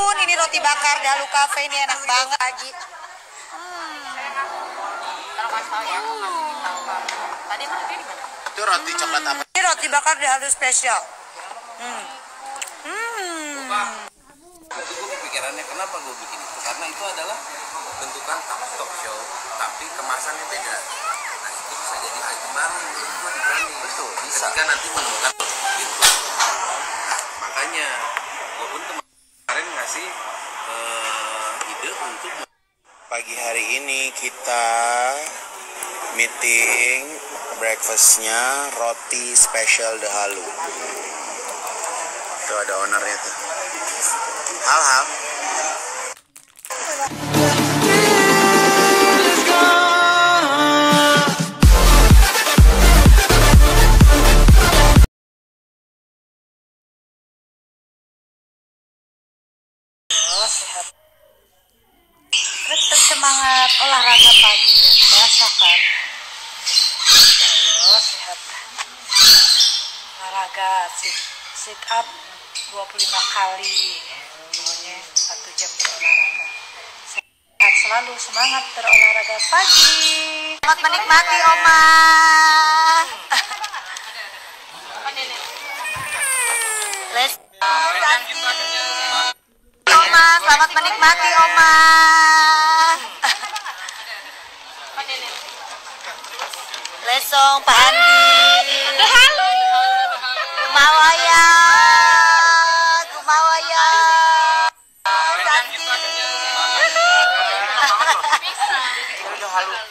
ampun, ini roti bakar Dahlu Cafe ini enak banget lagi. Itu roti coklat apa? Ini roti bakar Dahlu spesial. Gue kepikirannya kenapa gue bikin itu, karena itu adalah bentukan talk show tapi kemasannya beda. Nah itu bisa jadi hal baru, gue berani. Betul, bisa. Ketika nanti menemukan itu. Nah, makanya gue pun kemarin ngasih ide untuk pagi hari ini kita meeting breakfastnya roti special Dahlu. Itu ada ownernya tuh. Hal-hal. Tetap semangat olahraga pagi ya, rasakan. Terus sehat. Olahraga sit up 25 kali. Semuanya 1 jam berolahraga. Sehat selalu, semangat berolahraga pagi. Selamat menikmati Oma. Let's Oma, selamat menikmati Oma. Lesong Pak Andi. Halo. Kumawaya. Santi.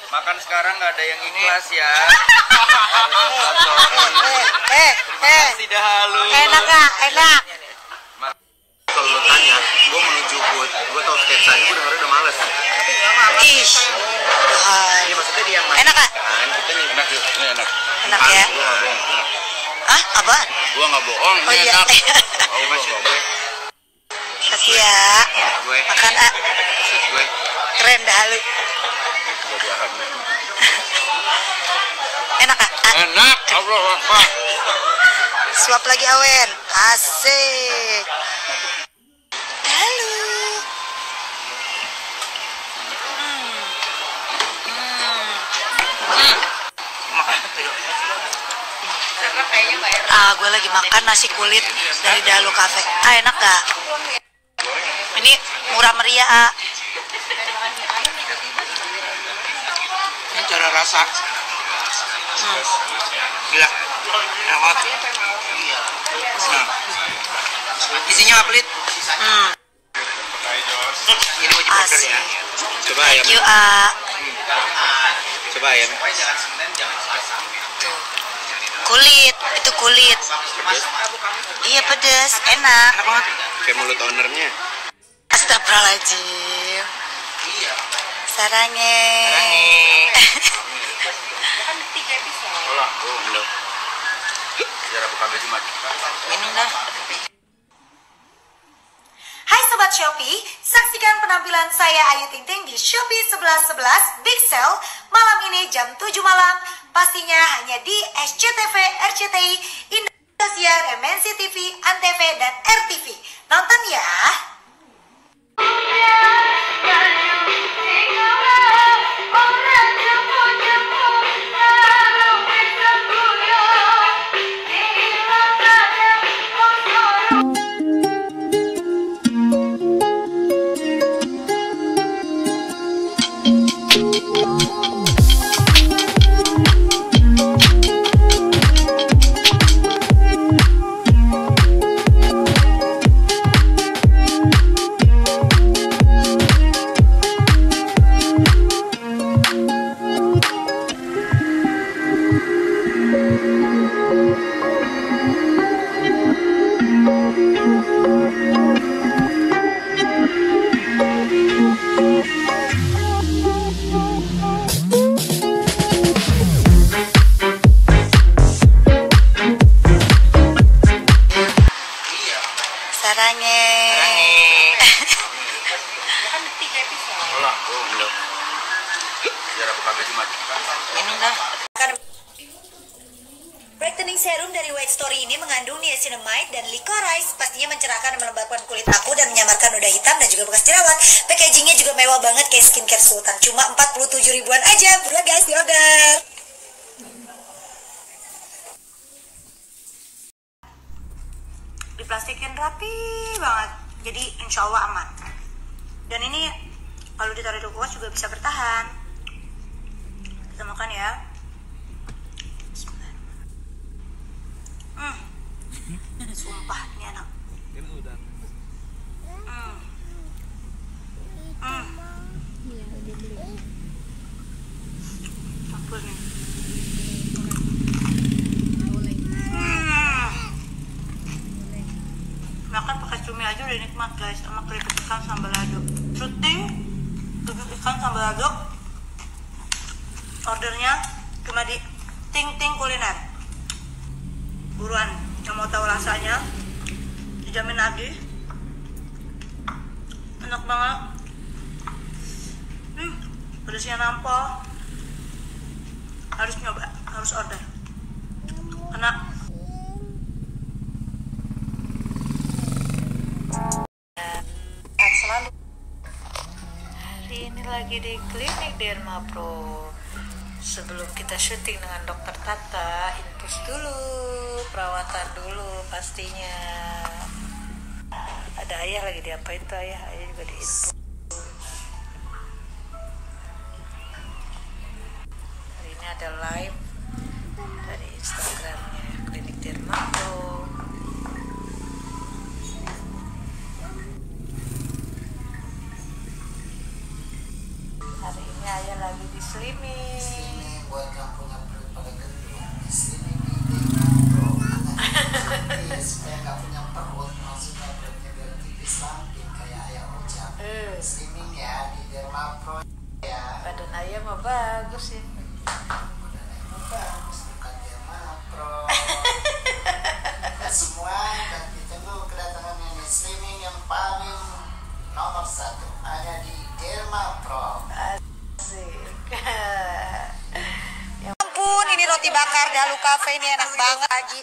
Makan sekarang nggak ada yang ikhlas ya. Tidak halu. Enak nggak? Enak. Kalau lo tanya, gue menuju gue tau sketsanya, gue udah males. Tapi nggak males. Iya maksudnya dia yang males. Enak nggak? Enak yuk, ini enak. Enak ya. Hah? Apa? Gua nggak bohong. Oh iya. Oh masih. Kasih ya. Makan A. Keren Dahlu. Enak nggak? Enak. Allah Akbar. Suap lagi Awen. Asik. Dahlu. Gue lagi makan nasi kulit dari Dahlu Cafe. Enak gak? Ini murah meriah. Ini cara rasa. Gila. Enak banget. Isinya apelit. Asik. Coba ayam. Coba ayam. Kulit, itu kulit. Pedas? Iya pedas, enak. Enak banget. Kayak mulut ownernya. Astagfirullahaladzim. Sarange. Minum dah. Hai Sobat Shopee, saksikan penampilan saya Ayu Ting Ting di Shopee 11.11 Big Sale malam ini jam 7 malam. Pastinya hanya di SCTV, RCTI, Indosiar, MNCTV, ANTV, dan RTV. Nonton ya! Brightening serum dari White Story ini mengandung niacinamide dan licorice, pastinya mencerahkan dan melembabkan kulit aku dan menyamarkan noda hitam. juga bekas jerawat. Packagingnya juga mewah banget kayak skincare sultan. Cuma 47 ribuan aja, buruan guys di order. Diplastikin rapi banget, jadi insya Allah aman. Dan ini kalau ditaruh di kulkas juga bisa bertahan. Kita makan ya. Sumpah ini enak. Campur nih. Makan pakai cumi aja udah nikmat guys, sama keripik ikan sambal aduk. Syuting keripik ikan sambal aduk. Ordernya cuma di Ting-Ting Kuliner. Buruan yang mau tahu rasanya, dijamin lagi enak banget. Pedasnya nampol, harus nyoba, harus order, enak. Selalu. Hari ini lagi di Klinik Dermapro. Sebelum kita syuting dengan dokter Tata, infus dulu, perawatan dulu pastinya. Ada ayah lagi diapain tuh ayah? Ayah juga diinfus. Hari ini ada live dari Instagramnya Klinik Dermato. Hari ini ayah lagi diselimin. Buat kampung-kampung pada kedua sini supaya nggak punya perut, maksudnya perutnya biar tipis samping kayak ayah ucap. Slimming ya di Dermapro ya. Badan ayah mah bagus ya. Badan ayah mah bagus bukan Dermapro. Semua dan kita tuh kedatangan ini slimming yang paling nomor satu ada di Dermapro. Roti bakar Dahlu Cafe ini enak banget lagi.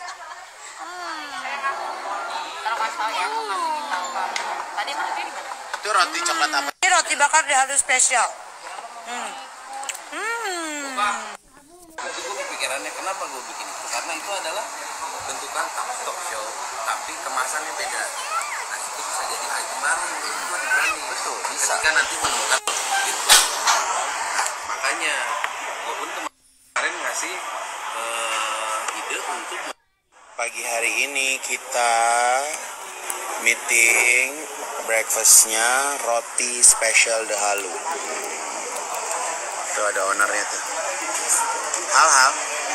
Itu roti coklat apa? Ini roti bakar Dahlu spesial. Gue kepikirannya kenapa gue bikin itu, karena itu adalah bentukan talk show tapi kemasannya beda. Nah itu bisa jadi hal baru. Gue berani. Betul. Bisa. Ketika nanti menemukan gitu. Makanya gue pun kemarin ngasih ide untuk pagi hari ini kita meeting breakfastnya roti special Dahlu. Itu ada ownernya tuh. Hal-hal